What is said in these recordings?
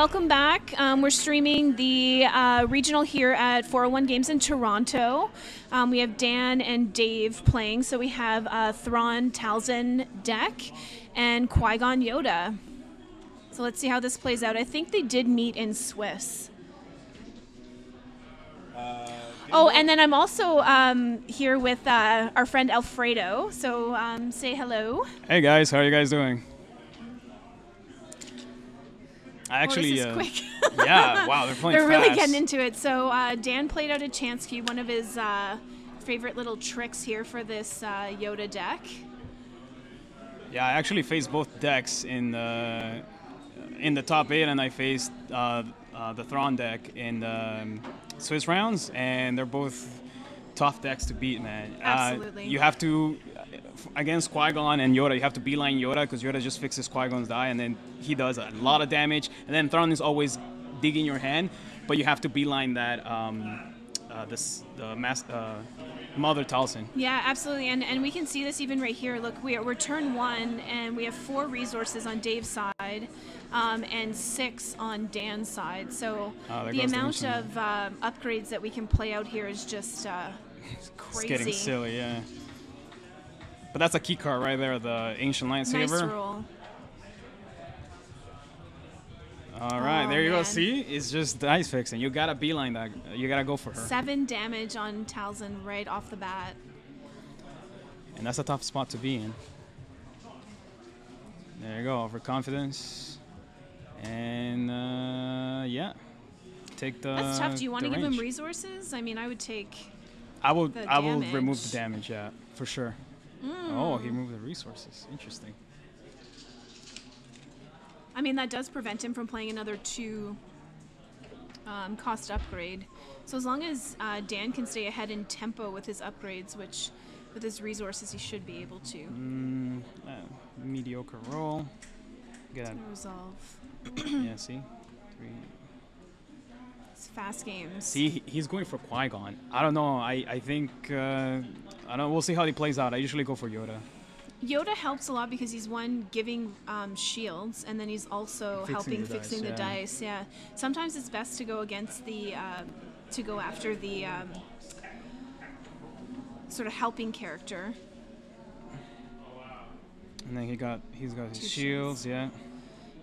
welcome back. We're streaming the regional here at 401 Games in Toronto. We have Dan and Dave playing, so we have Thrawn Talzin deck and Qui-Gon Yoda. So let's see how this plays out. I think they did meet in Swiss. Oh, and then I'm also here with our friend Alfredo, so say hello. Hey guys, how are you guys doing? I actually, well, this is quick. Yeah, wow, they're playing fast. They're really getting into it. So Dan played out a chance cube, one of his favorite little tricks here for this Yoda deck. Yeah, I actually faced both decks in the top 8, and I faced the Thrawn deck in Swiss rounds, and they're both tough decks to beat, man. Absolutely. You have to, against Qui-Gon and Yoda, you have to beeline Yoda, because Yoda just fixes Qui-Gon's die, and then he does a lot of damage, and then Thrawn is always digging your hand, but you have to beeline that Mother Talzin. Yeah, absolutely, and we can see this even right here. Look, we're turn 1, and we have 4 resources on Dave's side, and 6 on Dan's side. So the amount of upgrades that we can play out here is just crazy. It's getting silly, yeah. But that's a key card right there, the Ancient Lightsaber. Nice roll. All right, there you go. See, it's just dice fixing. You gotta beeline that. You gotta go for her. 7 damage on Talzin right off the bat. And that's a tough spot to be in. There you go, overconfidence. And yeah, take the. That's tough. Do you want to give him resources? I mean, I would take. I will remove the damage. Yeah, for sure. Mm. Oh, he removed the resources. Interesting. I mean, that does prevent him from playing another 2 cost upgrade. So as long as Dan can stay ahead in tempo with his upgrades, which with his resources he should be able to. Mediocre roll. Get resolve. Yeah, see? 3. It's fast games. See, he's going for Qui-Gon. I don't know. I think, I don't know. We'll see how he plays out. I usually go for Yoda. Yoda helps a lot because he's one giving shields, and then he's also helping fixing the dice. Yeah, sometimes it's best to go against the to go after the sort of helping character. And then he's got his shields. Yeah,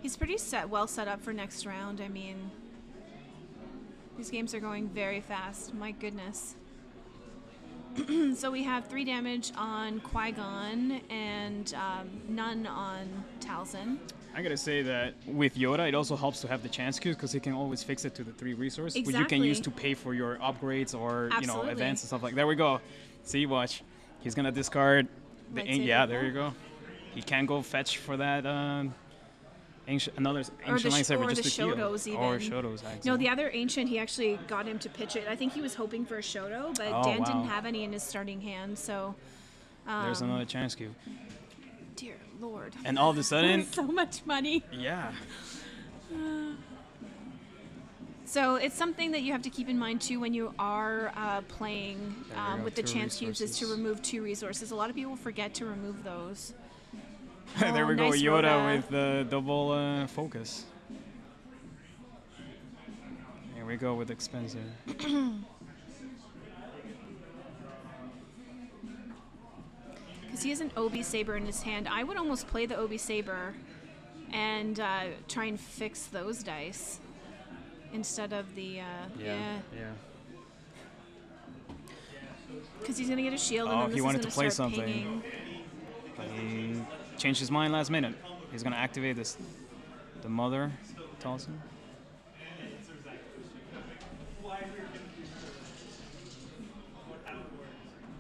he's pretty well set up for next round. I mean, these games are going very fast. My goodness. So we have 3 damage on Qui-Gon and none on Talzin. I gotta say that with Yoda, it also helps to have the chance queues because he can always fix it to the 3 resources, exactly. Which you can use to pay for your upgrades or absolutely. You know events and stuff like. There we go. See, watch. He's gonna discard the yeah. There you go. He can go fetch for that. Another ancient lightsaber just to kill. Or Shotos, actually. No, the other ancient, he actually got him to pitch it. I think he was hoping for a Shoto, but Dan didn't have any in his starting hand, so... there's another chance cube. Dear Lord. And all of a sudden... so much money. Yeah. So it's something that you have to keep in mind, too, when you are playing with the chance cubes is to remove 2 resources. A lot of people forget to remove those. Oh, there we nice go, Yoda with the double focus. Here we go with expensive. Because he has an OB saber in his hand. I would almost play the OB saber and try and fix those dice instead of the... yeah. Because he's going to get a shield and then this is going to play something. Pinging. Changed his mind last minute. He's gonna activate this, the Mother Talzin.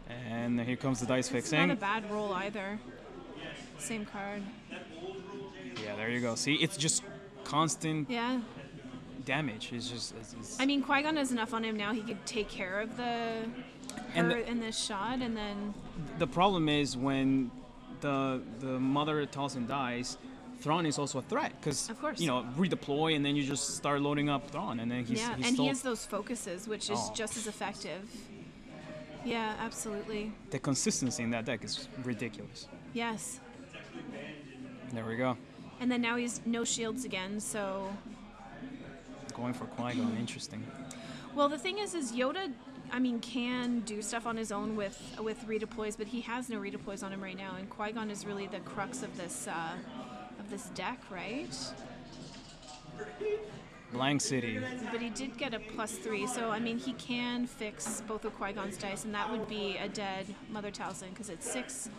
And here comes the dice fixing. It's not a bad roll either. Same card. Yeah, there you go. See, it's just constant damage. It's just. It's I mean, Qui-Gon has enough on him now. He could take care of this shot, and then. The problem is when. The Mother Talzin dies, Thrawn is also a threat because you know redeploy and then you just start loading up Thrawn and then he's he has those focuses which is just as effective. Yeah, absolutely. The consistency in that deck is ridiculous. Yes. There we go. And then now he's no shields again, so going for Qui-Gon. Interesting. Well, the thing is Yoda, I mean, can do stuff on his own with redeploys, but he has no redeploys on him right now, and Qui-Gon is really the crux of this deck, right? Blank City. But he did get a +3, so I mean, he can fix both of Qui-Gon's dice, and that would be a dead Mother Talzin, because it's 6.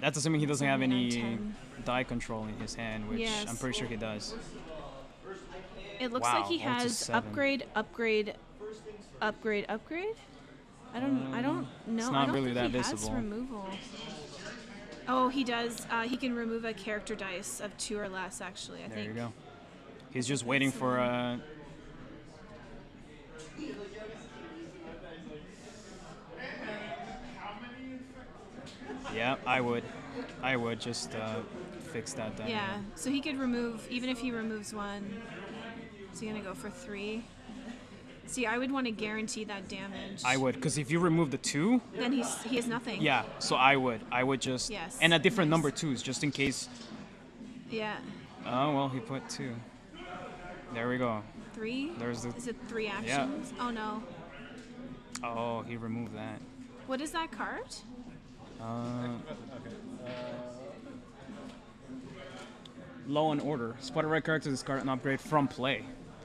That's assuming he doesn't have any die control in his hand, which yes. I'm pretty sure he does. It looks like he has upgrade, upgrade, upgrade, upgrade. I don't know. It's not really that visible. He has removal. Oh, he does. He can remove a character dice of 2 or less. Actually, I think. There you go. He's just waiting for a. Yeah, I would just fix that down. Yeah, so he could remove, even if he removes one, is he going to go for 3? See, I would want to guarantee that damage. I would, because if you remove the 2... Then he has nothing. Yeah, so I would just... Yes. And a different number 2s, just in case... Yeah. Oh, well, he put 2. There we go. 3? There's the... Is it 3 actions? Yeah. Oh, no. Oh, he removed that. What is that card? Low and Order. Spot a red character, discard an upgrade from play.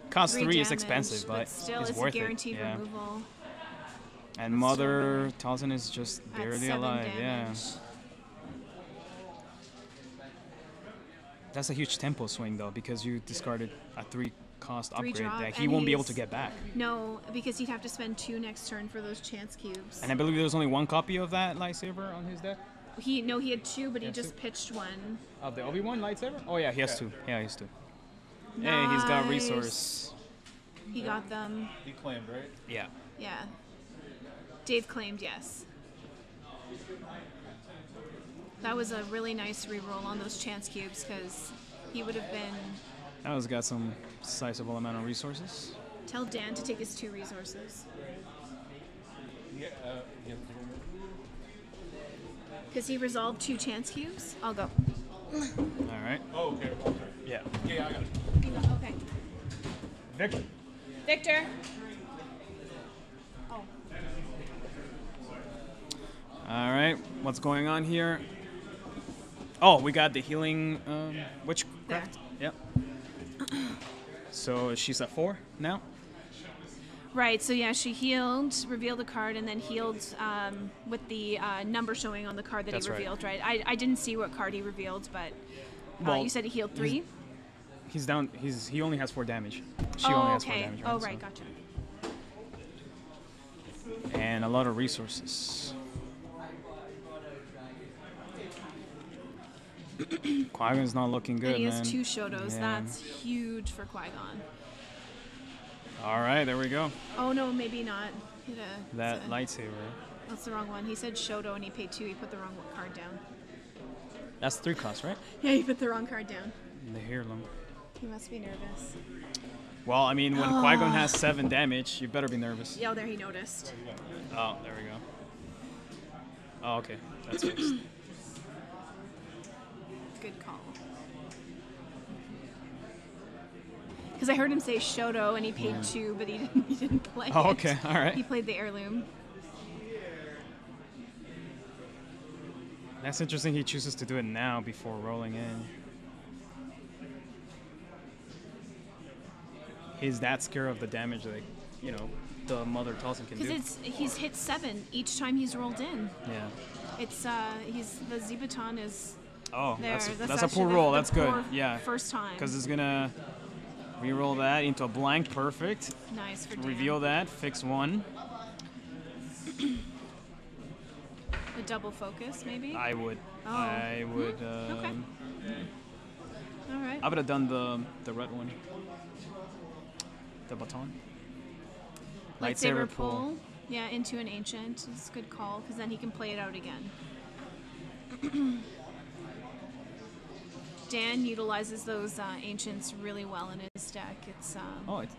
Cost 3 is expensive, but still it's worth guaranteed it. Removal. Yeah. And Mother Talzin is just barely alive. Damage. Yeah. That's a huge tempo swing though, because you discarded a 3-cost upgrade that he won't be able to get back. No, because he'd have to spend 2 next turn for those chance cubes. And I believe there's only 1 copy of that lightsaber on his deck. He had 2, but he just pitched 1. Of the Obi Wan lightsaber? Oh yeah, he has 2. Yeah, he has 2. Nice. Hey, he's got resource. He got them. He claimed, right? Yeah. Yeah. Dave claimed, yes. That was a really nice reroll on those chance cubes because he would have been. That was got some sizable amount of resources. Tell Dan to take his 2 resources. Yeah. Because he resolved 2 chance cubes. I'll go. All right. Oh, okay. Yeah. Yeah, I got it. You got, okay. Victor. Victor. Oh. All right. What's going on here? Oh, we got the healing witchcraft. Yep. So she's at 4 now? Right, so yeah, she healed, revealed the card, and then healed with the number showing on the card that he revealed, right? I didn't see what card he revealed, but well, you said he healed 3? He's down, he only has 4 damage. She only has 4 damage. Right? Oh, right, so. Gotcha. And a lot of resources. Qui-Gon's not looking good, man. He has 2 Shotos. Yeah. That's huge for Qui-Gon. All right, there we go. Oh, no, maybe not. That lightsaber. That's the wrong one. He said Shoto and he paid 2. He put the wrong card down. That's 3 costs, right? Yeah, he put the wrong card down. The heirloom. He must be nervous. Well, I mean, when Qui-Gon has 7 damage, you better be nervous. Yeah, there he noticed. Oh, there we go. Oh, okay. That's fixed. Good call. Because I heard him say Shoto and he paid 2, but he didn't play. Oh, okay, all right. He played the heirloom. That's interesting. He chooses to do it now before rolling in. He's that scared of the damage that, you know, the Mother Talzin can do. Because he's hit 7 each time he's rolled in. Yeah. It's the Z-Baton is. Oh, there. That's a poor roll. That's good. Yeah. First time. Because it's gonna. Reroll that into a blank, perfect. Nice for Dan. Reveal that, fix 1. A double focus, maybe? I would. Oh. I would. Okay. All right. I would have done the red one. The baton. Lightsaber pull. Yeah, into an ancient. It's a good call, because then he can play it out again. Dan utilizes those ancients really well in his deck. It's all right.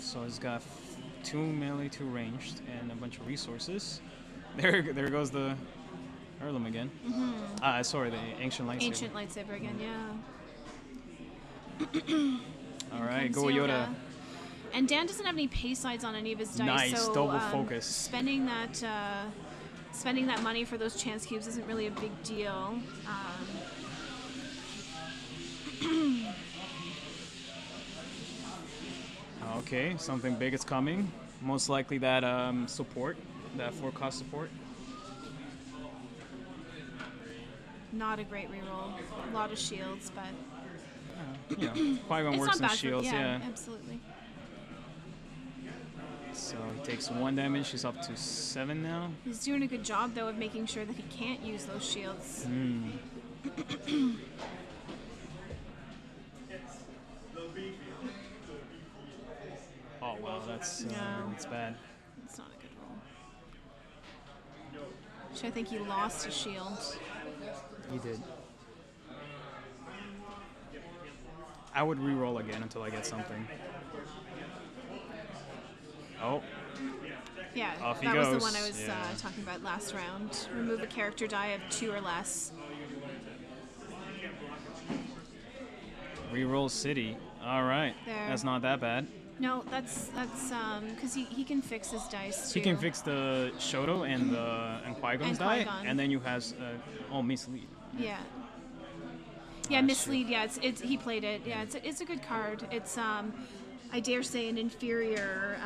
So he's got 2 melee, 2 ranged, and a bunch of resources. There goes the heirloom again. Sorry, the ancient lightsaber. Ancient lightsaber again, yeah. All right, go Yoda. And Dan doesn't have any pay sides on any of his dice. Nice, so, double focus. Spending that money for those chance cubes isn't really a big deal. Okay, something big is coming. Most likely that support, that 4-cost support. Not a great reroll. A lot of shields, but yeah, Qui-Gon works in shields. Yeah, absolutely. So he takes 1 damage. He's up to 7 now. He's doing a good job though of making sure that he can't use those shields. Oh wow, that's bad. It's not a good roll. Actually, I think he lost his shield. He did. I would re-roll again until I get something. Oh. Yeah, off he goes. That was the one I was talking about last round. Remove a character die of 2 or less. Reroll city. All right. There. That's not that bad. No, that's because he can fix his dice too. He can fix the Shoto and Qui-Gon's die, and then you have mislead. Yeah. Yeah, mislead. Yeah, it's he played it. Yeah, it's a good card. It's I dare say an inferior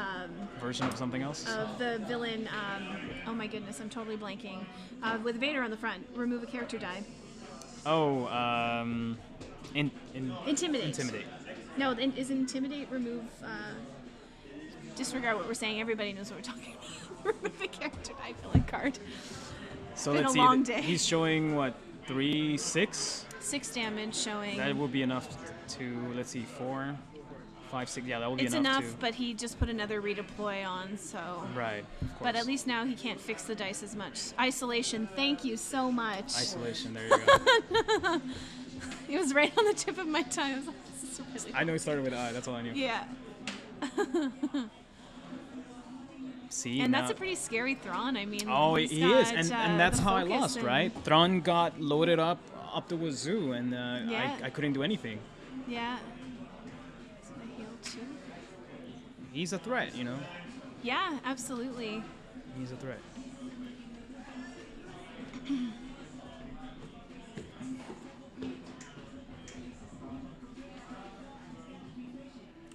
version of something else of the villain. Oh my goodness, I'm totally blanking. With Vader on the front, remove a character die. Oh, intimidate. No, is intimidate remove? Disregard what we're saying. Everybody knows what we're talking about. Remove a character die, fill a card. So it's been a long day. He's showing what? 3, 6. 6 damage showing. That will be enough to 4, 5, 6. Yeah, that will be enough. It's enough, but he just put another redeploy on. So right. Of course. But at least now he can't fix the dice as much. Isolation. Thank you so much. Isolation. There you go. It was right on the tip of my tongue. I know he started with I. That's all I knew. Yeah. See, and that's a pretty scary Thrawn. I mean, oh, he is, and that's how I lost, right? Thrawn got loaded up the wazoo, and I couldn't do anything. Yeah. So I healed too. He's a threat, you know. Yeah, absolutely. He's a threat.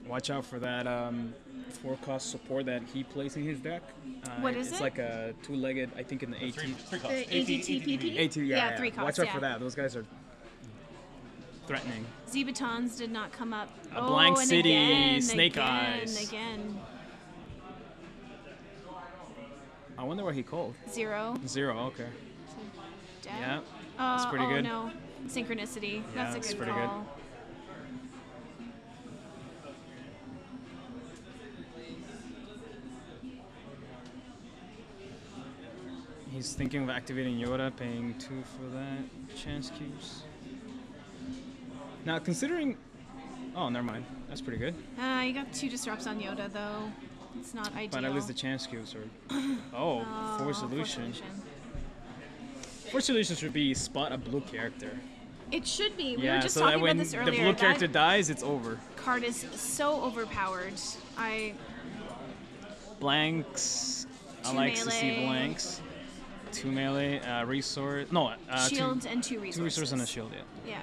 Watch out for that 4-cost support that he plays in his deck. What is it? It's like a 2-legged, I think in the AT. 3 cost. Yeah, 3 cost. Watch out for that. Those guys are threatening. Z-Batons did not come up. A blank city, again, snake eyes. Again. I wonder what he called. 0. 0, okay. So dead. Yeah, that's pretty good. No. Synchronicity. Yeah, that's a good call. Pretty good. He's thinking of activating Yoda, paying 2 for that chance cubes. Now considering, oh, never mind. That's pretty good. You got 2 disrupts on Yoda though. It's not ideal. But at least the chance cubes are. Oh, Force Solution. Force Solution should be spot a blue character. It should be. We were just talking about this earlier. The blue character dies, it's over. Card is so overpowered. Blanks. I like to see blanks. 2 melee, resource. No, shield and 2 resources. 2 resources and a shield, yeah. Yeah.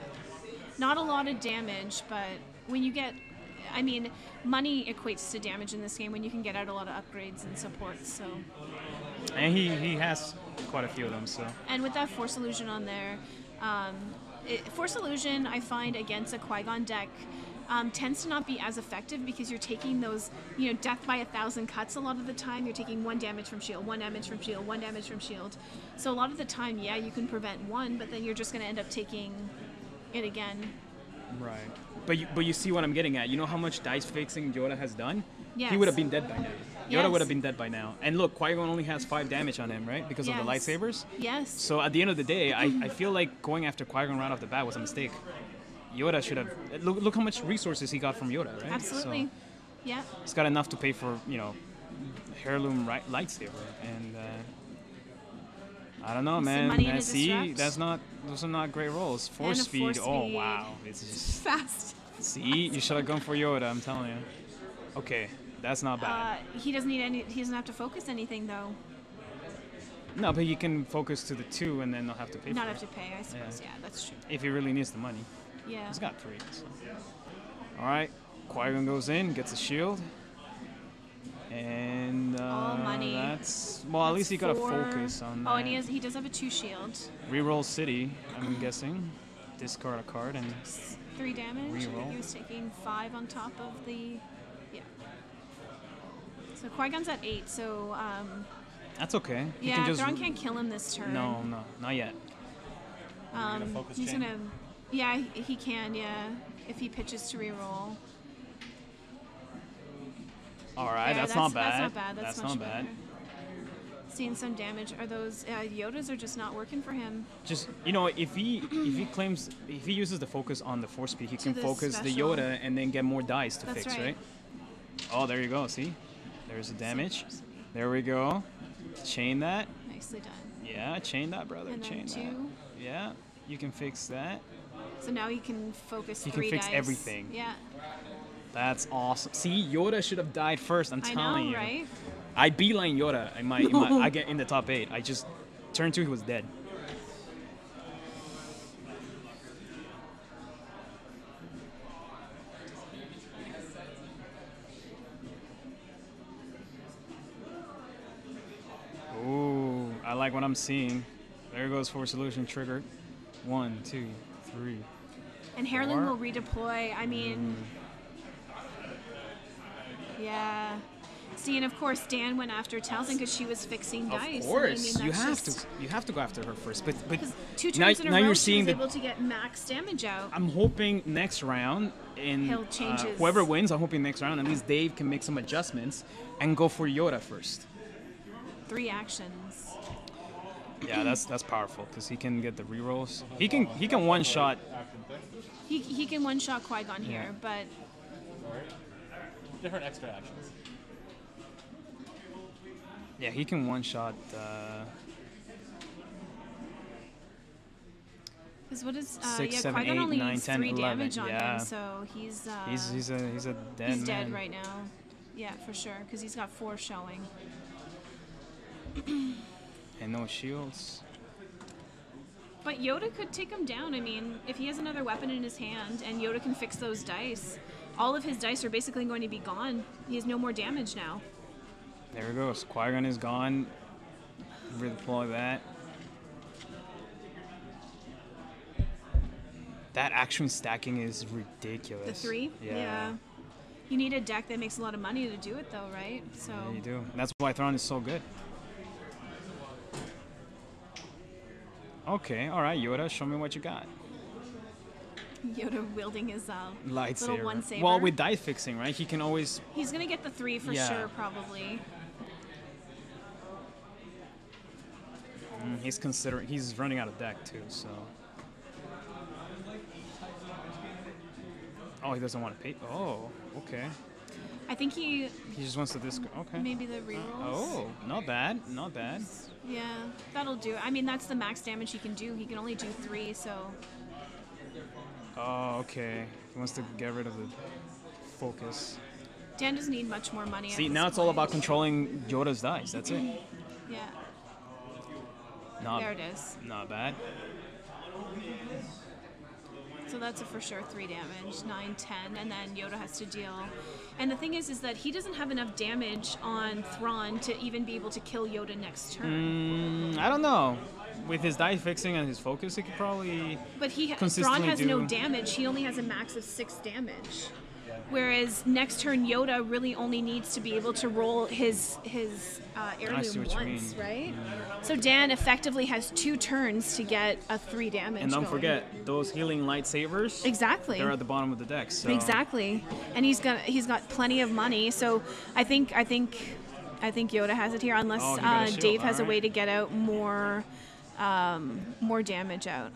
Not a lot of damage, but when you get, I mean, money equates to damage in this game when you can get out a lot of upgrades and supports, so. And he has quite a few of them, so. And with that Force Illusion on there, Force Illusion, I find, against a Qui-Gon deck, tends to not be as effective because you're taking those, you know, death by 1,000 cuts a lot of the time. You're taking 1 damage from shield, 1 damage from shield, 1 damage from shield. So a lot of the time, yeah, you can prevent 1, but then you're just going to end up taking it again. Right. But you see what I'm getting at. You know how much dice fixing Yoda has done? Yes. He would have been dead by now. Yoda would have been dead by now. And look, Qui-Gon only has 5 damage on him, right? Because of the lightsabers? Yes. So at the end of the day, I feel like going after Qui-Gon right off the bat was a mistake. Yoda should have. Look how much resources he got from Yoda, right? Absolutely, so, yeah. He's got enough to pay for, you know, heirloom lightsaber, and I don't know, man. See, that's not. Those are not great rolls. Force speed. Oh wow, it's just fast. See, you should have gone for Yoda, I'm telling you. Okay, that's not bad. He doesn't need any. He doesn't have to focus anything though. No, but he can focus to the two and then not have to pay. Not have to pay, I suppose. Yeah, that's true. If he really needs the money. Yeah. He's got three. So. All right, Qui-Gon goes in, gets a shield, and all money. That's well. That's at least he got to focus on. Oh, that. And he has. He does have a two shield. Reroll city. I'm guessing. Discard a card and. 3 damage. Reroll. I think he was taking 5 on top of the. Yeah. So Qui-Gon's at 8. So. That's okay. He yeah, can Thrawn can't kill him this turn. No, no, not yet. He's going to... Yeah, he can, yeah. If he pitches to reroll. All right, yeah, that's not bad. That's not bad. That's much not bad. Better. Seeing some damage. Are those... Yodas are just not working for him. Just, you know, if he claims... If he uses the focus on the force speed, he can focus special. The Yoda and then get more dice to that's fix, right. Oh, there you go. See? There's the damage. There we go. Chain that. Nicely done. Yeah, chain that, brother. And chain that. Yeah, you can fix that. So now you can focus. You can fix dice. Everything. Yeah. That's awesome. See, Yoda should have died first. I'm telling you. I know, right? I beeline Yoda. I get in the top 8. I just turned 2. He was dead. Ooh, I like what I'm seeing. There goes Force Illusion triggered. 1, 2, 3. And Harlan will redeploy. I mean, yeah. See, and of course Dan went after Talzin because she was fixing dice. Of course, I mean, you have to go after her first. But two turns now, in a row, she was able to get max damage out. I'm hoping next round, whoever wins, I'm hoping next round at least Dave can make some adjustments and go for Yoda first. 3 actions. Yeah, that's powerful because he can get the rerolls. He can one shot. He can one shot Qui-Gon here, but different extra actions. Yeah, he can one shot. Because what is 6, 7, Qui-Gon 8, only 9, 10, 3 11. Damage on him, so he's dead. He's dead right now. Yeah, for sure, because he's got 4 showing. And no shields. But Yoda could take him down. I mean, if he has another weapon in his hand and Yoda can fix those dice, all of his dice are basically going to be gone. He has no more damage now. There we go. Qui-Gon is gone. Redeploy that. That action stacking is ridiculous. The 3? Yeah. You need a deck that makes a lot of money to do it, though, right? So yeah, you do. And that's why Thrawn is so good. Okay, all right, Yoda, show me what you got. Yoda wielding his lightsaber. Little one saber. Well, with die fixing, right? He can always. He's gonna get the 3 for sure, probably. He's considering. He's running out of deck too, so. Oh, he doesn't want to pay. Oh, okay. I think he. He just wants to discard. Okay. Maybe the rerolls. Oh, not bad. Not bad. Yeah, that'll do. I mean, that's the max damage he can do. He can only do 3, so. Oh, okay. He wants to get rid of the focus. Dan doesn't need much more money. See, now it's all about controlling Yoda's dice. That's it. Yeah. There it is. Not bad. So that's a for sure 3 damage, 9, 10, and then Yoda has to deal. And the thing is that he doesn't have enough damage on Thrawn to even be able to kill Yoda next turn. I don't know. With his die fixing and his focus, he could probably. But Thrawn has no damage. He only has a max of 6 damage. Whereas next turn Yoda really only needs to be able to roll his heirloom once, right? Yeah. So Dan effectively has 2 turns to get a 3 damage. And don't forget those healing lightsabers. Exactly. They're at the bottom of the deck. So. Exactly. And he's got plenty of money. So I think Yoda has it here, unless Dave has a way to get out more damage out.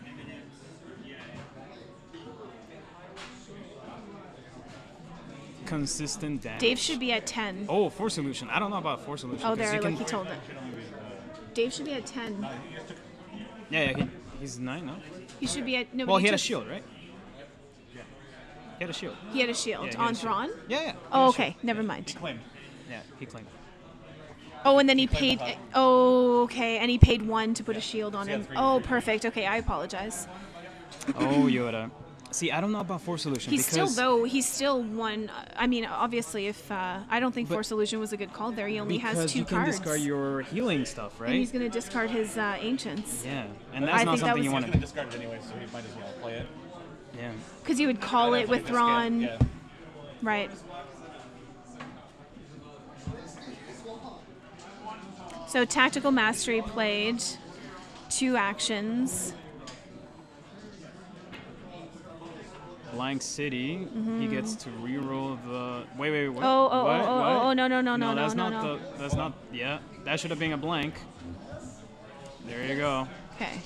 Consistent damage. Dave should be at 10. Oh, Force Solution. I don't know about Force Solution. Oh, there, look, he told it. Dave should be at 10. Yeah, he's 9, no? He should be at... No, well, he had a shield, right? He had a shield. He had a shield. Yeah, on Thrawn? Yeah, yeah. Oh, okay. Never mind. He claimed. Yeah, he claimed. Oh, and then he paid... Oh, okay. And he paid one to put a shield on him. Oh, perfect. Okay, I apologize. Oh, Yoda. See, I don't know about Force Illusion. He's still, though, he's still one. I mean, obviously, if I don't think Force Illusion was a good call there. He only has two cards. Because you can discard your healing stuff, right? And he's going to discard his ancients. Yeah, and that's not something you want to do. He's going to discard it anyway, so he might as well play it. Yeah. Because he would call it with Thrawn. Yeah. Right. So Tactical Mastery played two actions. Blank City, he gets to reroll the. Wait, what? No, that's not. That's not. Yeah, that should have been a blank. There you go. Okay.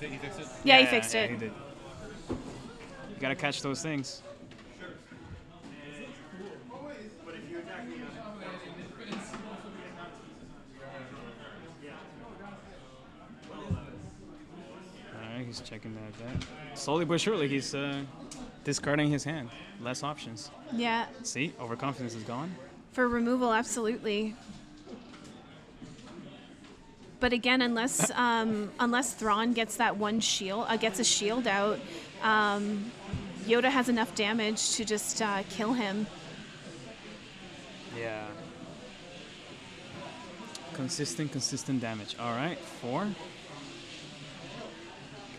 He fixed it? Yeah, he fixed it. Yeah, he did. You gotta catch those things. He's checking that. Slowly but surely, he's discarding his hand. Less options. Yeah. See? Overconfidence is gone. For removal, absolutely. But again, unless unless Thrawn gets that one shield, gets a shield out, Yoda has enough damage to just kill him. Yeah. Consistent damage. All right, four.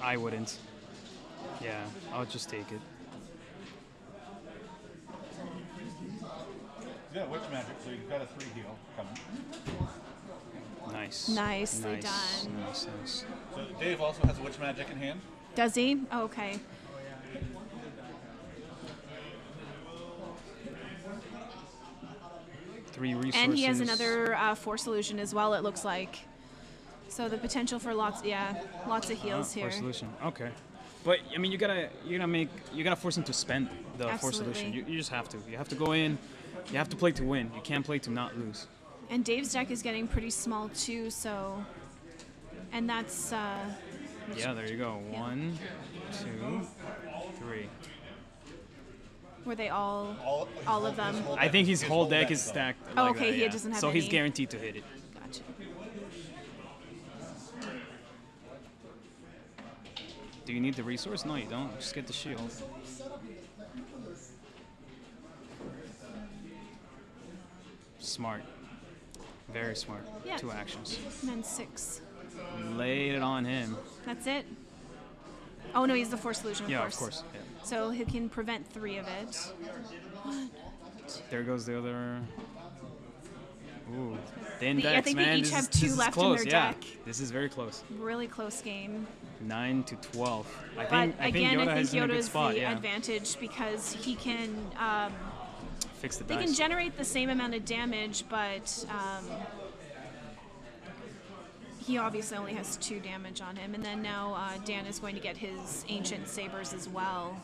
I wouldn't. Yeah, I'll just take it. Yeah, Witch Magic, so you've got a 3 heal coming. Nice. Nicely done. Nice. So Dave also has a Witch Magic in hand? Does he? Oh, okay. Three resources. And he has another Force Illusion as well, it looks like. So the potential for lots of heals here. Force Solution, okay, but I mean you gotta force him to spend the Force Solution. You just have to. You have to go in. You have to play to win. You can't play to not lose. And Dave's deck is getting pretty small too. So, and that's yeah. There you go. Yeah. 1, 2, 3. Were they all of them? I think his whole deck is stacked. Oh, like okay. That, yeah. He doesn't have. So he's guaranteed to hit it. Gotcha. Do you need the resource? No, you don't. Just get the shield. Smart. Very smart. Yeah. 2 actions. And then 6. Laid it on him. That's it? Oh, no, he's the Force Illusion, of course. Yeah, of course. Yeah. So he can prevent 3 of it. 1, 2. There goes the other... Ooh. Thin decks, I think man. They each have 2 left in their deck. This is very close. Really close game. 9 to 12. I think Yoda is in a good spot. The advantage because he can fix the dice. They can generate the same amount of damage, but he obviously only has 2 damage on him. And then now Dan is going to get his ancient sabers as well.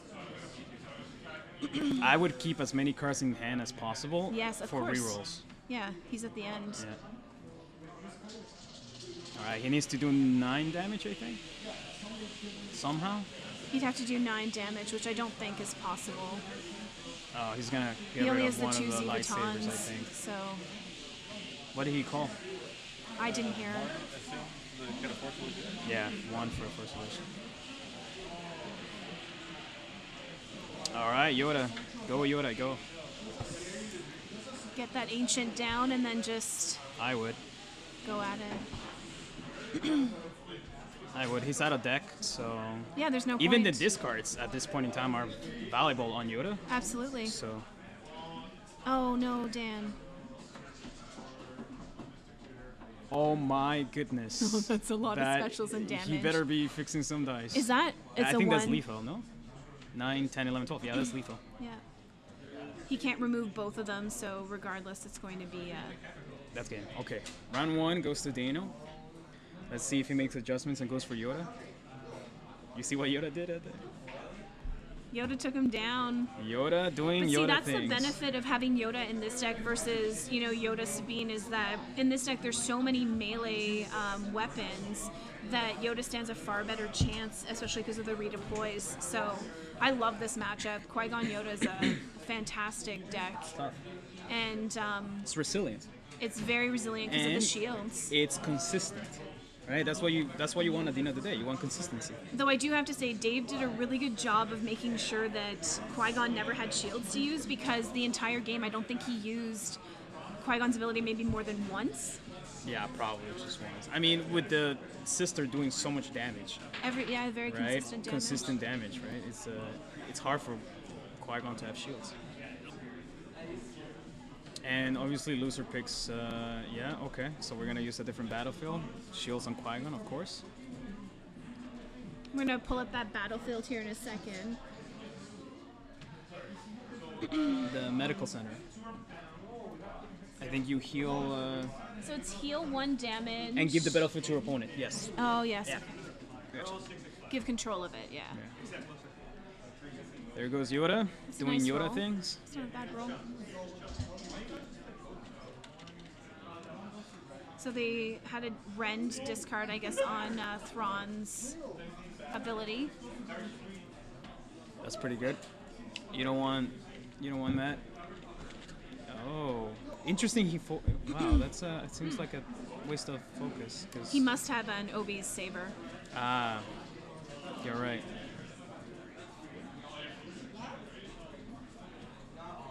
I would keep as many cards in hand as possible. Yes, of course. For rerolls. Yeah, he's at the end. Yeah. All right, he needs to do 9 damage, I think. Somehow. He'd have to do 9 damage, which I don't think is possible. Oh, he's gonna get rid of one of the lightsabers, I think. So. What did he call? I didn't hear. Yeah, 1 for a Force Solution. All right, Yoda, go Yoda, go. Get that ancient down and then just go at it. I would. He's out of deck, so yeah, there's no even point. The discards at this point in time are valuable on Yoda. Absolutely. So. Oh no, Dan. Oh my goodness. Oh, that's a lot of specials and damage. He better be fixing some dice. Is that? It's I think that's lethal. No. 9, 10, 11, 12. Yeah, that's lethal. Yeah. He can't remove both of them, so regardless, it's going to be... That's game. Okay. Round 1 goes to Dano. Let's see if he makes adjustments and goes for Yoda. You see what Yoda did at that? Yoda took him down. Yoda doing Yoda things. But see, that's the benefit of having Yoda in this deck versus, you know, Yoda Sabine, is that in this deck there's so many melee weapons that Yoda stands a far better chance, especially because of the redeploys. So I love this matchup. Qui-Gon Yoda is a fantastic deck. And it's resilient. It's very resilient because of the shields. It's consistent. Right, that's what you want at the end of the day. You want consistency. Though I do have to say, Dave did a really good job of making sure that Qui-Gon never had shields to use, because the entire game I don't think he used Qui-Gon's ability maybe more than once. Yeah, probably just once. I mean, with the sister doing so much damage. Very consistent damage. Consistent damage, right? It's hard for Qui-Gon to have shields. And obviously loser picks, yeah, okay. So we're gonna use a different battlefield. Shields on Qui-Gon, of course. We're gonna pull up that battlefield here in a second. The medical center. I think you heal... so it's heal 1 damage. And give the battlefield to your opponent, yes. Oh, yes. Yeah. Gotcha. Give control of it, yeah. Yeah. There goes Yoda, that's doing nice Yoda roll. Things. It's not a bad roll. So they had a rend discard, I guess, on Thrawn's ability. That's pretty good. You don't want that. Oh, interesting. He wow, that's it seems like a waste of focus. Cause he must have an OB saber. Ah, you're right.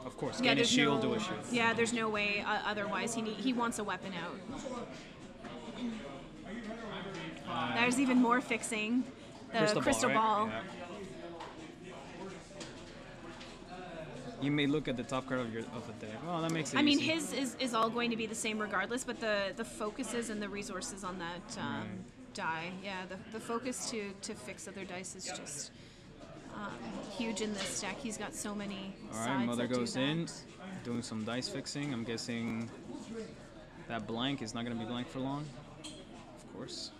Of course, yeah, a shield to a shield. Yeah, there's no way otherwise. He wants a weapon out. There's even more fixing. The crystal ball. Right? Yeah. You may look at the top card of the deck. Well, that makes it easy. I mean, his is all going to be the same regardless, but the focuses and the resources on that die. Yeah, the focus to fix other dice is just... huge in this deck. He's got so many sides. All right, Mother goes in, doing some dice fixing. I'm guessing that blank is not going to be blank for long. Of course.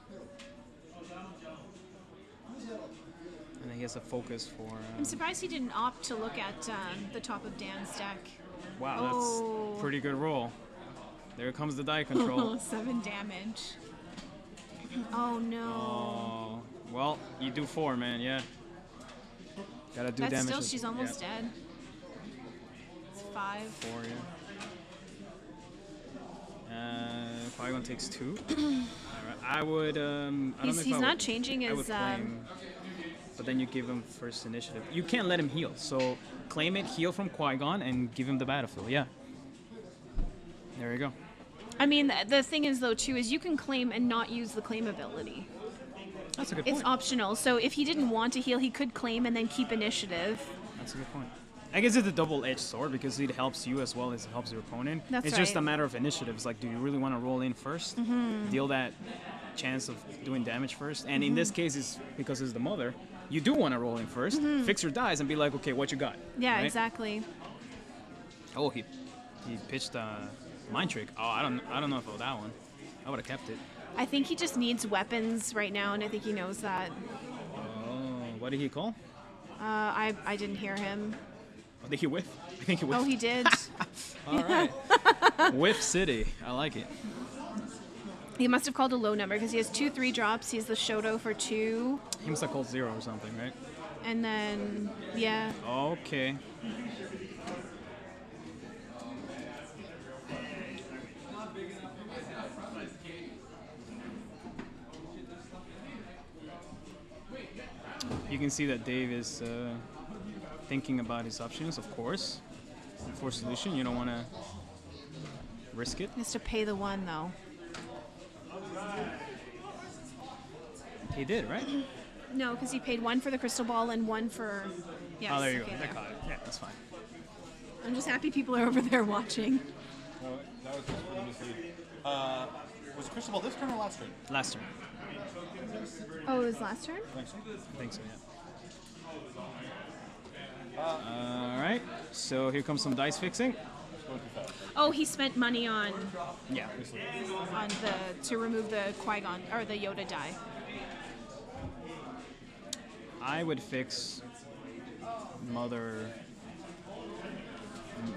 And then he has a focus for... I'm surprised he didn't opt to look at the top of Dan's deck. Wow, that's pretty good roll. There comes the die control. 7 damage. Oh, no. Oh, well, you do 4, man, yeah. Gotta do damage. Still, she's almost dead. It's 5. 4, yeah. Qui-Gon takes 2. Alright, I would, I don't know if he's not changing his, but then you give him first initiative. You can't let him heal, so claim it, heal from Qui-Gon, and give him the battlefield, yeah. There you go. I mean, the thing is, though, too, is you can claim and not use the claim ability. That's a good point. It's optional, so if he didn't want to heal, he could claim and then keep initiative. That's a good point. I guess it's a double-edged sword because it helps you as well as it helps your opponent. That's right. It's just a matter of initiatives. Like, do you really want to roll in first, deal that chance of doing damage first? And in this case, it's because it's the mother. You do want to roll in first, fix your dice, and be like, okay, what you got? Yeah, right? Exactly. Oh, he pitched a mind trick. Oh, I don't know about that one. I would have kept it. I think he just needs weapons right now, and I think he knows that. Oh, what did he call? I didn't hear him. Oh, did he whiff? I think he whiffed. Oh, he did. All right. Whiff City. I like it. He must have called a low number because he has 2 3 drops. He's the Shoto for 2. He must have called 0 or something, right? And then, yeah. Okay. You can see that Dave is thinking about his options, of course. For solution, you don't want to risk it. He has to pay the 1, though. He did, right? No, because he paid 1 for the crystal ball and 1 for... Yes, oh, there you go. I caught it. Yeah, that's fine. I'm just happy people are over there watching. No, that was just really misleading. Was the crystal ball this turn or last turn? Last turn. Oh, it was last turn? I think so, yeah. Alright, so here comes some dice fixing. Oh, he spent money on... Yeah. On the... to remove the Qui-Gon, or the Yoda die. I would fix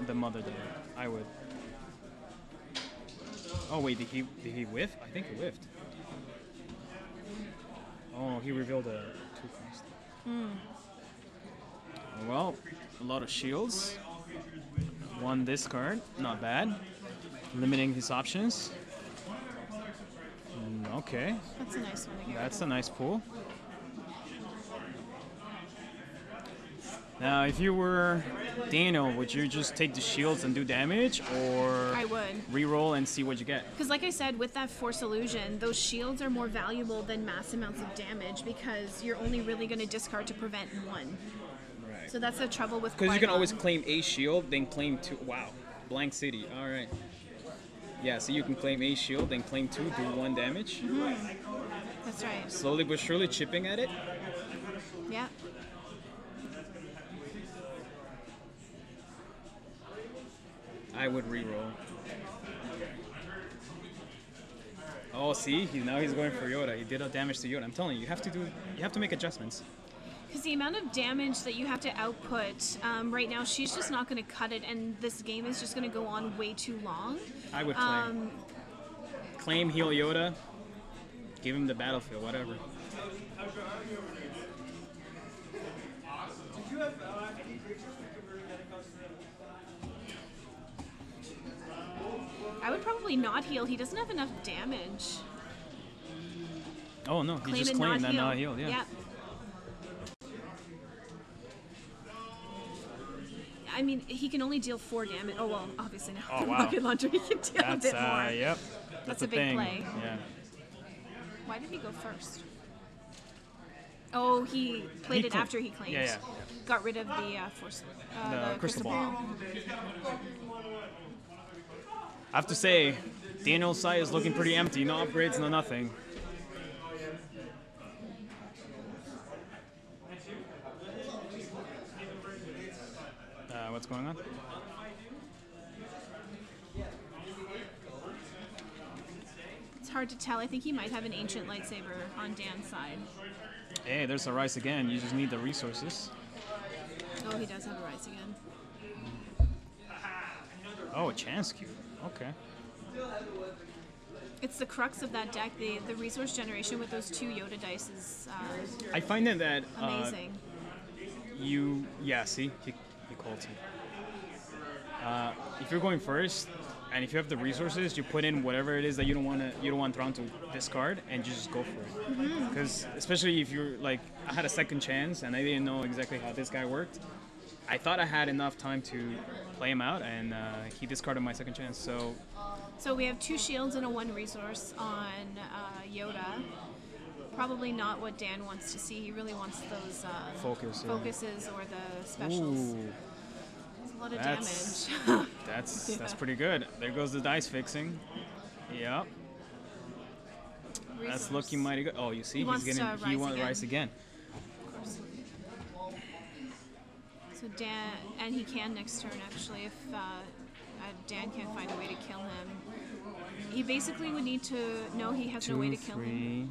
the mother did it. I would. Oh wait, did he whiff? I think he whiffed. Oh, he revealed a two cost. Hmm. Well, a lot of shields. One discard, not bad. Limiting his options. Okay. That's a nice one. That's a nice pull. Now, if you were Daniel, would you just take the shields and do damage, or I would reroll and see what you get? Because, like I said, with that Force Illusion, those shields are more valuable than mass amounts of damage because you're only really going to discard to prevent one. Right. So that's the trouble with. Because you can always claim a shield, then claim two. Wow, blank city. All right. Yeah, so you can claim a shield, then claim two, do one damage. Mm-hmm. That's right. Slowly but surely, chipping at it. Yeah. I would reroll. Oh, see, now he's going for Yoda. He did a damage to Yoda. I'm telling you, you have to make adjustments. Because the amount of damage that you have to output right now, she's just not going to cut it, and this game is just going to go on way too long. I would claim. Claim, heal Yoda, give him the battlefield, whatever. Did you have any creatures that converted that across the room? I would probably not heal. He doesn't have enough damage. Oh no, he just claimed that not healed, yeah. I mean, he can only deal 4 damage. Oh well, obviously now. Oh, wow. Rocket Launcher, he can deal a bit more. Yep. That's a big thing. Play. Yeah. Why did he go first? Oh, he played it after he claimed. Yeah, yeah. Got rid of the force. The Crystal Ball. I have to say, Daniel's side is looking pretty empty. No upgrades, no nothing. What's going on? It's hard to tell. I think he might have an Ancient Lightsaber on Dan's side. Hey, there's a Rise Again. You just need the resources. Oh, he does have a Rise Again. Oh, a chance cube. Okay. It's the crux of that deck. The resource generation with those 2 Yoda dice is. I find that amazing. See, he called you. If you're going first, and if you have the resources, you put in whatever it is that you don't want Thrawn to discard, and you just go for it. Because especially if you're like, I had a second chance, and I didn't know exactly how this guy worked. I thought I had enough time to play him out, and he discarded my second chance. So we have 2 shields and a 1 resource on Yoda. Probably not what Dan wants to see. He really wants those focuses or the specials. Ooh. That's a lot of damage. That's yeah. That's pretty good. There goes the dice fixing. Yep. Resource. That's looking mighty good. Oh, you see, he wants Rise Again. So Dan, and he can next turn actually if Dan can't find a way to kill him. He basically would need to know he has no way to kill him.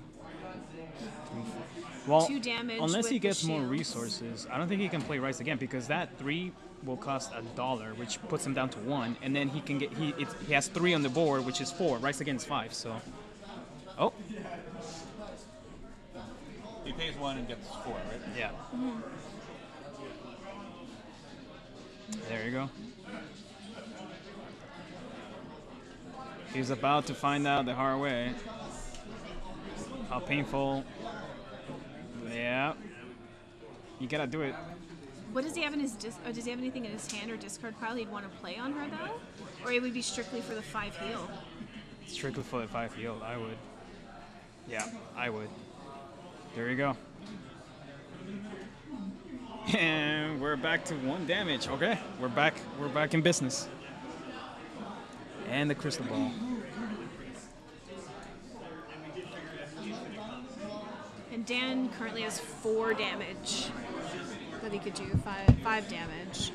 Well, 2 damage unless he gets more resources. I don't think he can play Rise Again because that 3 will cost $1, which puts him down to 1, and then he can get he has 3 on the board, which is 4. Rise Again is 5, so oh. He pays 1 and gets 4, right? Yeah. Mm-hmm. There you go. He's about to find out the hard way. How painful. Yeah. You gotta do it. What does he have in his does he have anything in his hand or discard pile he'd want to play on her though? Or it would be strictly for the 5 heal? Strictly for the 5 heal, I would. Yeah, I would. There you go. And we're back to 1 damage. Okay, we're back in business. And the Crystal Ball. And Dan currently has 4 damage. But he could do 5 damage.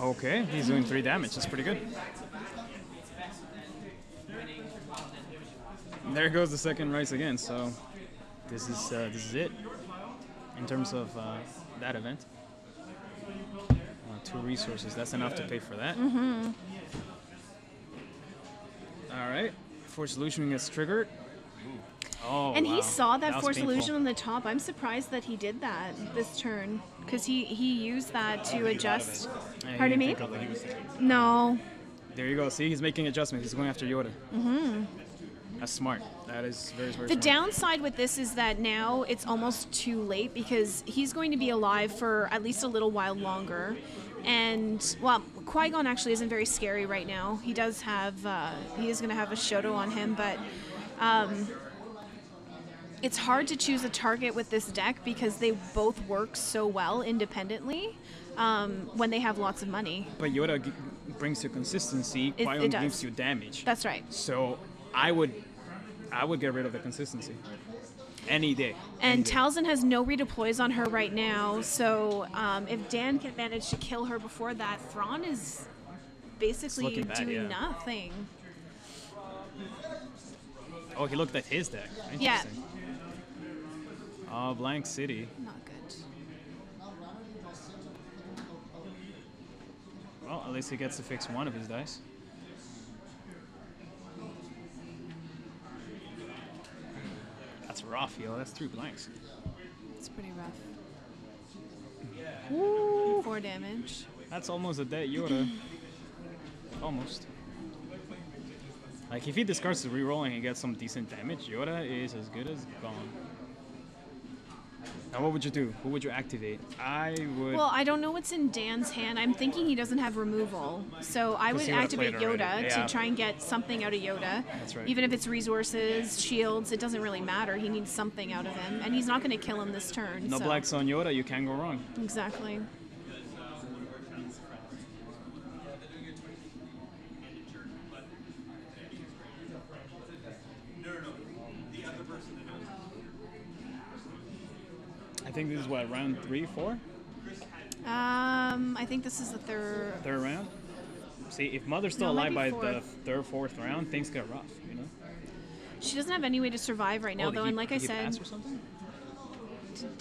Okay, he's doing 3 damage. That's pretty good. There goes the second Rise Again, so this is it in terms of that event. 2 resources, that's enough to pay for that. Mm-hmm. All right, Force Illusion gets triggered. Oh, and wow. He saw that Force Illusion on the top. I'm surprised that he did that this turn, because he used that to adjust. Pardon me? No. There you go. See, he's making adjustments. He's going after Yoda. Mm-hmm. That's smart. That is very, very smart. The downside with this is that now it's almost too late, because he's going to be alive for at least a little while longer. And, well, Qui-Gon actually isn't very scary right now. He does have, he is going to have a Shoto on him, but it's hard to choose a target with this deck because they both work so well independently when they have lots of money. But Yoda brings you consistency, Qui-Gon gives you damage. That's right. So I would get rid of the consistency any day. And Talzin has no redeploys on her right now, so if Dan can manage to kill her before that, Thrawn is basically doing nothing. Oh, he looked at his deck. Yeah. Oh, Blank City. Not good. Well, at least he gets to fix one of his dice. That's rough, yo. That's 3 blanks. It's pretty rough. Ooh. 4 damage. That's almost a dead Yoda. Almost. Like, if he discards the reroll and he gets some decent damage, Yoda is as good as gone. Now, what would you do? Who would you activate? I would... Well, I don't know what's in Dan's hand. I'm thinking he doesn't have removal. So I would activate Yoda to try and get something out of Yoda. That's right. Even if it's resources, shields, it doesn't really matter. He needs something out of him. And he's not going to kill him this turn. No blacks on Yoda. You can't go wrong. Exactly. I think this is what, round 3, 4? I think this is the third round. See, if Mother's still alive by the third, fourth round, things get rough, you know? She doesn't have any way to survive right now, though, and like I said... Did he pass or something?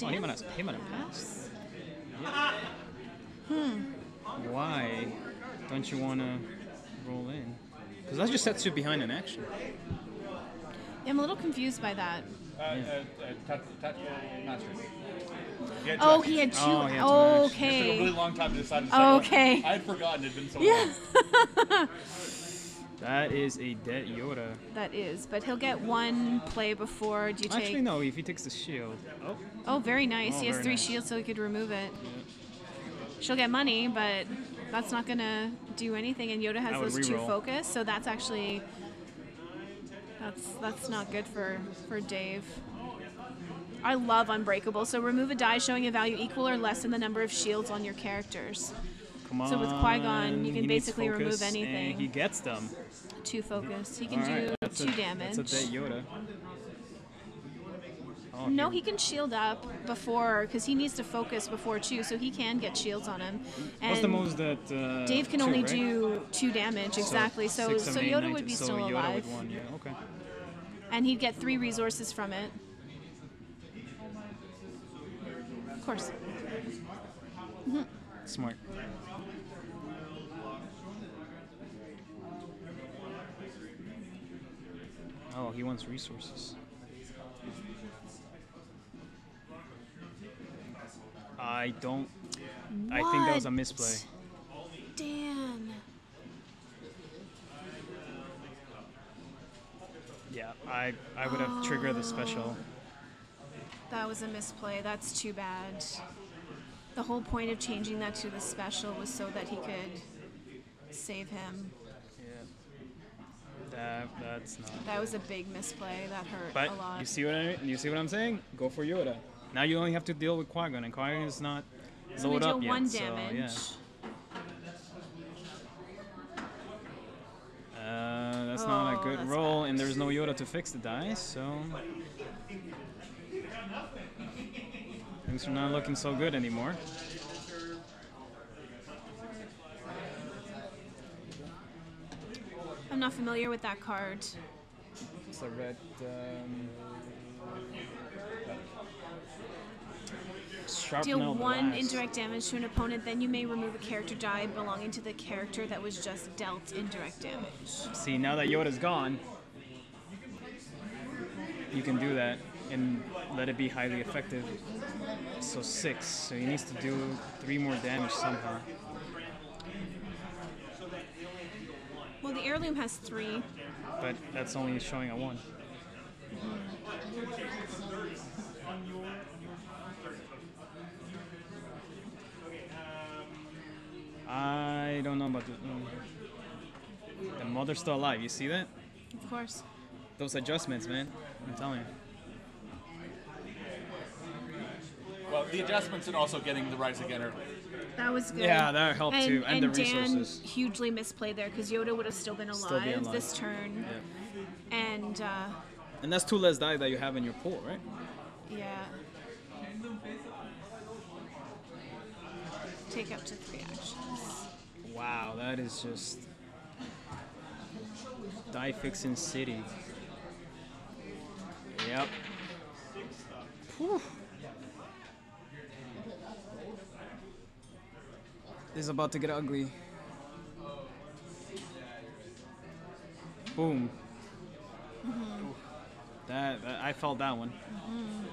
Oh, he might have passed. Yeah. Why don't you want to roll in? Because that just sets you behind an action. Yeah, I'm a little confused by that. Tactical Mastery. Oh, he had 2. Oh, okay. It took a really long time to decide to second. Okay. I had forgotten it had been so long. That is a dead Yoda. That is, but he'll get 1 play before. Do you take? Actually, no. If he takes the shield. Oh. Oh, very nice. Oh, he has 3 shields, so he could remove it. Yeah. She'll get money, but that's not gonna do anything. And Yoda has those reroll. 2 focus, so that's actually. That's not good for Dave. I love Unbreakable. So remove a die showing a value equal or less than the number of shields on your characters. Come on. So with Qui-Gon, you can basically remove anything. And he gets them. 2 focus. He can do 2 damage. That's a dead Yoda. Oh, no, he can shield up before, because he needs to focus before 2, so he can get shields on him. And what's the most that Dave can only do 2 damage, exactly. So, Yoda would be still alive. Yeah, okay. And he'd get 3 resources from it. Of course. Mm-hmm. Smart. Oh, he wants resources. I don't. What? I think that was a misplay. Dan. Yeah, I would have triggered the special. That was a misplay. That's too bad. The whole point of changing that to the special was so that he could save him. That's not. That was a big misplay. That hurt a lot. But you see what I mean? You see what I'm saying? Go for Yoda. Now you only have to deal with Qui-Gon, and Qui-Gon is not loaded up yet. 1 damage. So, yeah. That's not a good roll, and there's no Yoda to fix the dice, so things are not looking so good anymore. I'm not familiar with that card. It's a red. Deal one indirect damage to an opponent, then you may remove a character die belonging to the character that was just dealt indirect damage. See, now that Yoda's gone, you can do that and let it be highly effective. So 6, so he needs to do 3 more damage somehow. Well, the heirloom has 3. But that's only showing a 1. I don't know about this. The mother's still alive, you see that? Of course. Those adjustments, man, I'm telling you. Well, the adjustments and also getting the Rise Again early. That was good. Yeah, that helped too. And the resources. Dan hugely misplayed there because Yoda would have still been alive, this turn. Yeah. And that's 2 less die that you have in your pool, right? Yeah. Take up to 3 actions. Wow, that is just die fixing city. Yep. Whew. This is about to get ugly. Boom. Mm-hmm. That I felt that one. Mm-hmm.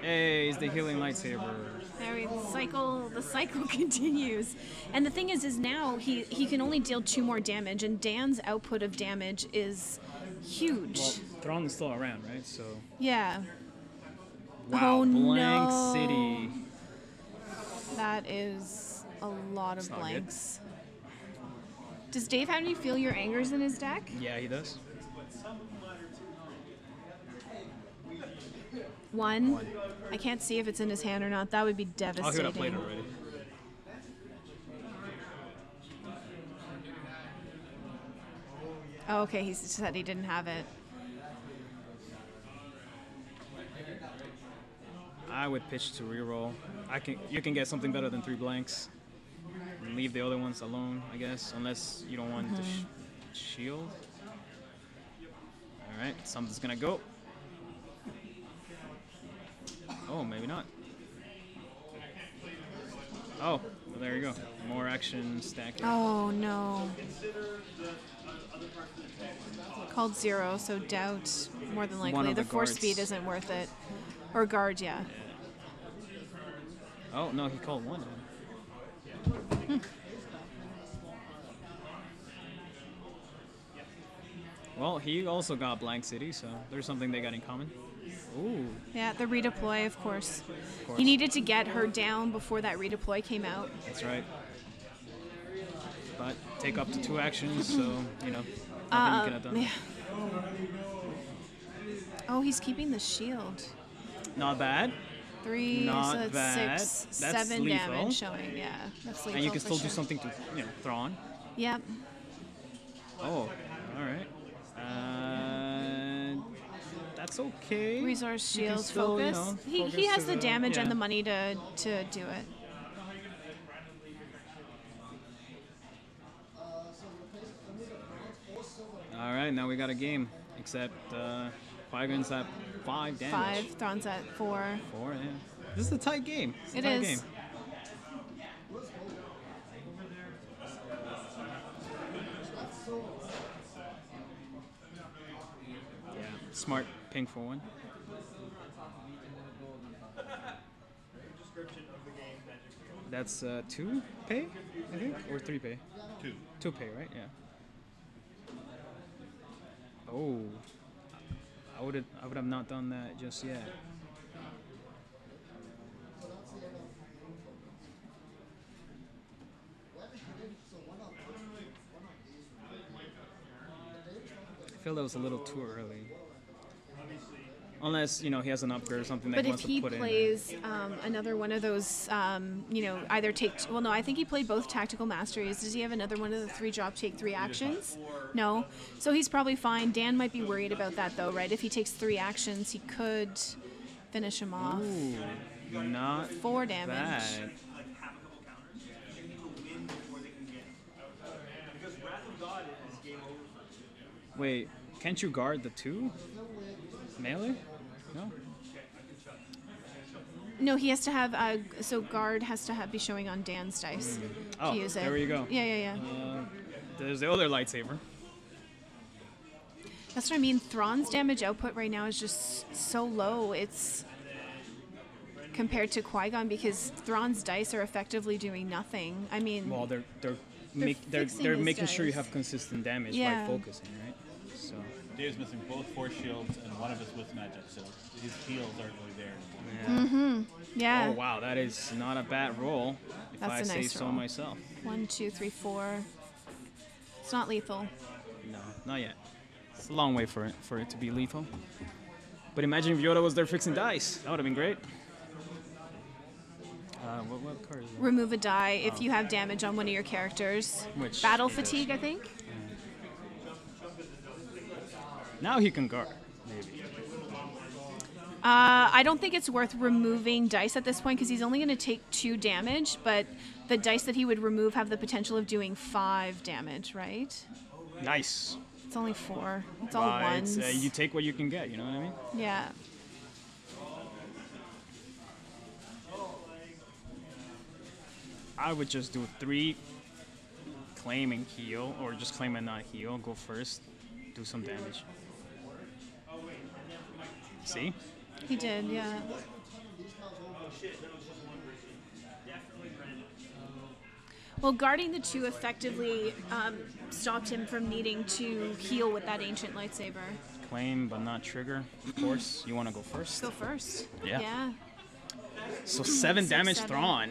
Hey, it's the healing lightsaber. The cycle continues. And the thing is now he can only deal 2 more damage, and Dan's output of damage is huge. Well, Thrawn is still around, right? So. Yeah. Wow, oh, blank city. That is a lot of blanks. Good. Does Dave have any Feel Your Angers in his deck? Yeah, he does. 1. I can't see if it's in his hand or not. That would be devastating. I'll play it already. Oh, okay. He said he didn't have it. I would pitch to reroll. You can get something better than 3 blanks. And leave the other ones alone, I guess, unless you don't want the shield. All right, something's gonna go. Oh, maybe not. Oh, well, there you go. More action stacking. Oh no. Called 0, so doubt more than likely. The Force Speed isn't worth it. Or guard, yeah. Oh, no, he called 1. Well, he also got blank city, so there's something they got in common. Ooh. Yeah, the redeploy, of course. He needed to get her down before that redeploy came out. That's right. But take up to 2 actions, so, you know, nothing you could have done. Yeah. Oh, he's keeping the shield. Not bad. 3, not so that's bad. 6, that's 7 lethal. Damage showing, yeah. That's lethal. And you can still do something to, you know, Thrawn. Yep. Oh, alright. That's okay. Resource shield still, focus. You know, focus. He has the damage and the money to do it. Alright, now we got a game. Except, Qui-Gon's at 5 damage. 5, Thrawn's at 4. 4, yeah. This is a tight game. It is. Yeah, smart ping for 1. That's 2 pay, I think, or 3 pay. 2. 2 pay, right? Yeah. Oh. I would have not done that just yet. I feel that was a little too early. Unless, you know, he has an upgrade or something that he wants to put in. But if he plays another one of those, you know, either well, no, I think he played both Tactical Masteries. Does he have another one of the 3 drop take 3 actions? No. So he's probably fine. Dan might be worried about that, though, right? If he takes 3 actions, he could finish him off. Ooh, not 4 damage. Bad. Wait, can't you guard the 2? Melee? No. No, he has to have, so guard has to have, be showing on Dan's dice to use it. There you go. Yeah. There's the other lightsaber. That's what I mean. Thrawn's damage output right now is just so low. It's compared to Qui-Gon, because Thrawn's dice are effectively doing nothing. I mean, well, they're making sure you have consistent damage by focusing, right? So Dave's missing both force shields and one of his witch magic, so his heals aren't really there. Yeah. Mm-hmm. Yeah. Oh wow, that is not a bad roll. If That's I a say nice so roll. Myself. 1, 2, 3, 4. It's not lethal. No, not yet. It's a long way for it to be lethal. But imagine if Yoda was there fixing dice. That would have been great. What card is that? Remove a die if you have damage on one of your characters. Which Battle Fatigue, I think. Now he can guard, maybe. I don't think it's worth removing dice at this point because he's only going to take 2 damage, but the dice that he would remove have the potential of doing 5 damage, right? Nice. It's only 4. It's all ones. It's, you take what you can get, you know what I mean? Yeah. I would just do 3, claim and heal, or just claim and not heal, go first, do some damage. See? He did, yeah. Well, guarding the 2 effectively stopped him from needing to heal with that ancient lightsaber. Claim, but not trigger. Of course, you want to go first. Go first. Yeah. So 7 damage, Thrawn.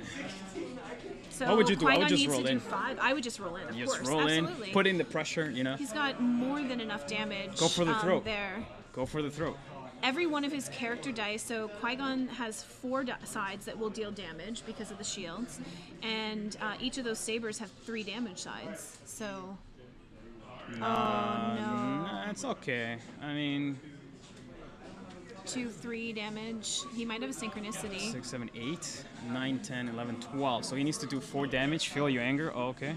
So what would you do? I would just roll in. 5. I would just roll in. Of course, roll in. Put in the pressure. You know. He's got more than enough damage. Go for the throat. Go for the throat. Every one of his character dice, so Qui-Gon has 4 sides that will deal damage because of the shields, and each of those sabers have 3 damage sides, so... Nah, it's okay. I mean... 2, 3 damage. He might have a synchronicity. 6, 7, 8, 9, 10, 11, 12. So he needs to do 4 damage. Feel your anger. Oh, okay.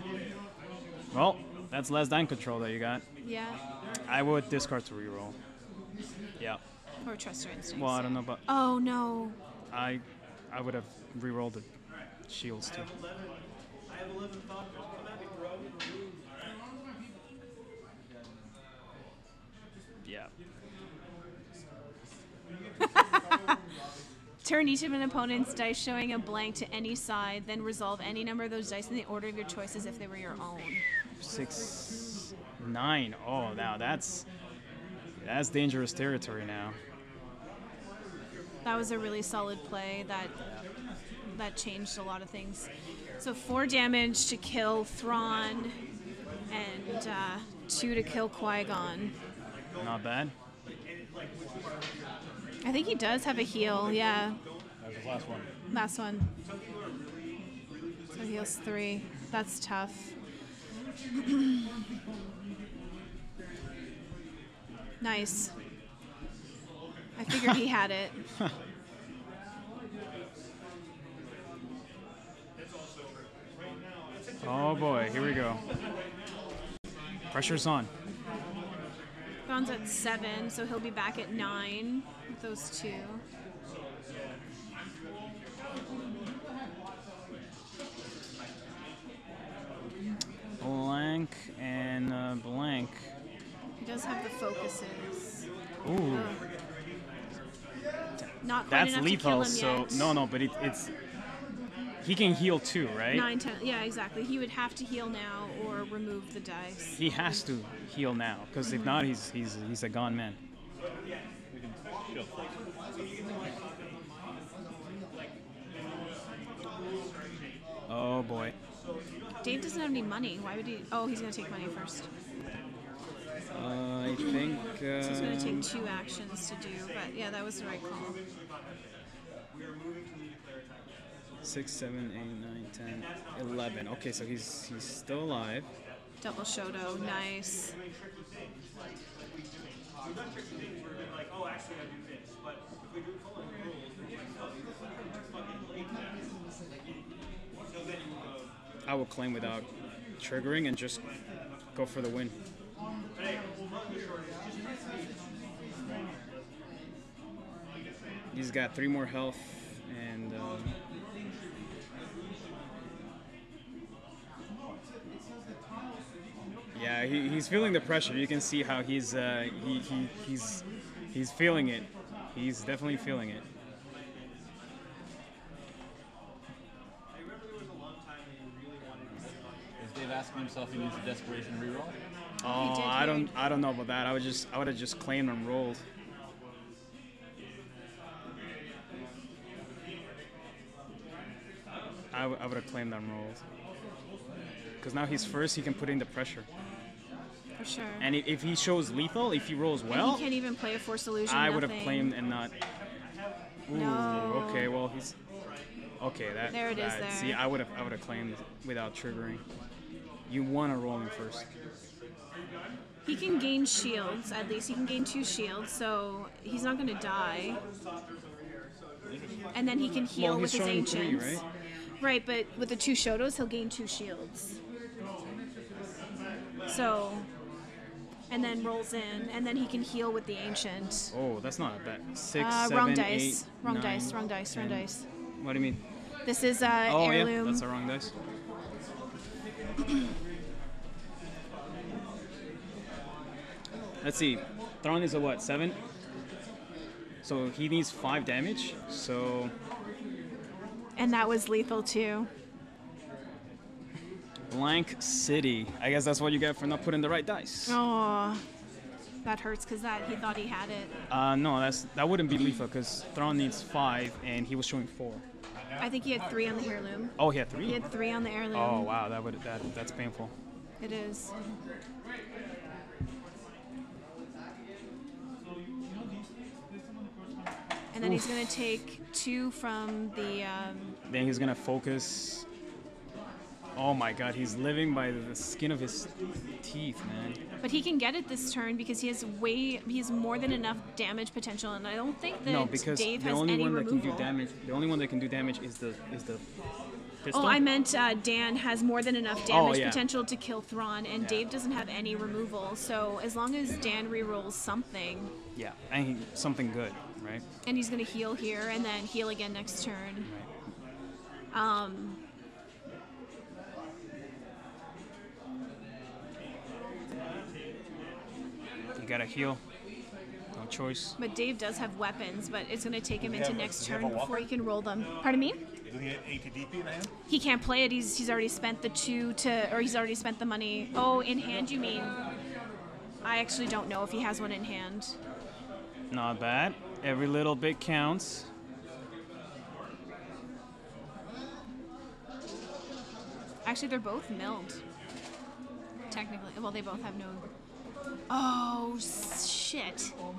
Well, that's less than control that you got. Yeah. I would discard to reroll. Yeah. Or trust your instincts. Well, I don't know, but... Oh, no. I would have rerolled the shields, too. Yeah. Turn each of an opponent's dice showing a blank to any side, then resolve any number of those dice in the order of your choice as if they were your own. 6, 9. Oh, now that's dangerous territory now. That was a really solid play. That changed a lot of things. So 4 damage to kill Thrawn and 2 to kill Qui-Gon. Not bad. I think he does have a heal, yeah. That was his last one. Last one. So he heals 3. That's tough. Nice. I figured he had it. Oh boy, here we go. Pressure's on. Thrawn's at 7, so he'll be back at 9 with those 2. Blank and blank. He does have the focuses. Ooh. Oh. Not quite enough lethal, to kill him yet. No, but it's... He can heal too, right? 9, 10. Yeah, exactly. He would have to heal now or remove the dice. He has to heal now, because if not, he's a gone man. Oh, boy. Dave doesn't have any money. Why would he? Oh, he's going to take money first. I think... so he's going to take 2 actions to do, but yeah, that was the right call. 6, 7, 8, 9, 10, 11. Okay, so he's still alive. Double Shoto, nice. I will claim without triggering and just go for the win. He's got 3 more health. and yeah, he's feeling the pressure. You can see how he's feeling it. He's definitely feeling it. Is Dave asking himself he needs a desperation reroll? Oh, I don't know about that. I would have just claimed and rolled. I would have claimed I'm rolled. Because now he's first, he can put in the pressure. For sure. And if he shows lethal, if he rolls well... And he can't even play a Force Illusion, I would have claimed and not... Ooh, no. Okay, well, he's... Okay, that... There it is, there. See, I would have claimed without triggering. You want to roll him first. He can gain shields, at least. He can gain 2 shields, so he's not going to die. And then he can heal with his ancients. 3, right? Right, but with the 2 Shotos, he'll gain 2 shields. So, and then rolls in, and then he can heal with the ancient. Oh, that's not bad. 6, wrong 7, dice. 8, wrong 9, dice. Wrong 10. Dice. Wrong dice. What do you mean? This is heirloom. Oh yeah, that's the wrong dice. Let's see. Thrawn is a what? 7. So he needs 5 damage. So. And that was lethal too. Blank City. I guess that's what you get for not putting the right dice. Oh, that hurts because he thought he had it. No, that wouldn't be lethal because Thrawn needs 5 and he was showing 4. I think he had 3 on the heirloom. Oh, he had 3. He had 3 on the heirloom. Oh wow, that's painful. It is. And then he's going to take 2 from the... Then he's going to focus. Oh my god, he's living by the skin of his teeth, man. But he can get it this turn because he has more than enough damage potential, and I don't think that Dave has any removal. The only one that can do damage is the pistol. Oh, I meant Dan has more than enough damage potential to kill Thrawn, and Dave doesn't have any removal, so as long as Dan rerolls something... Yeah, and something good. Right. And he's going to heal here and then heal again next turn. Right. You got to heal. No choice. But Dave does have weapons, but it's going to take him into next turn before he can roll them. Pardon me? Does he have ATDP in hand? He can't play it. He's already spent the 2 to, or he's already spent the money. Oh, in hand you mean? I actually don't know if he has one in hand. Not bad. Every little bit counts. Actually, they're both milled. Technically. Well, they both have no... Oh, shit. Wow.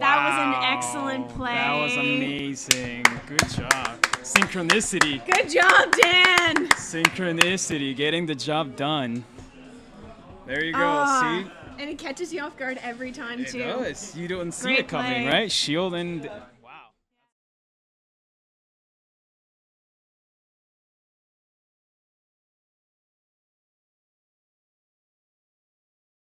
That was an excellent play. That was amazing. Good job. Synchronicity. Good job, Dan. Synchronicity. Getting the job done. There you go. See? And it catches you off guard every time, too. It does. You don't see it coming, right? Shield and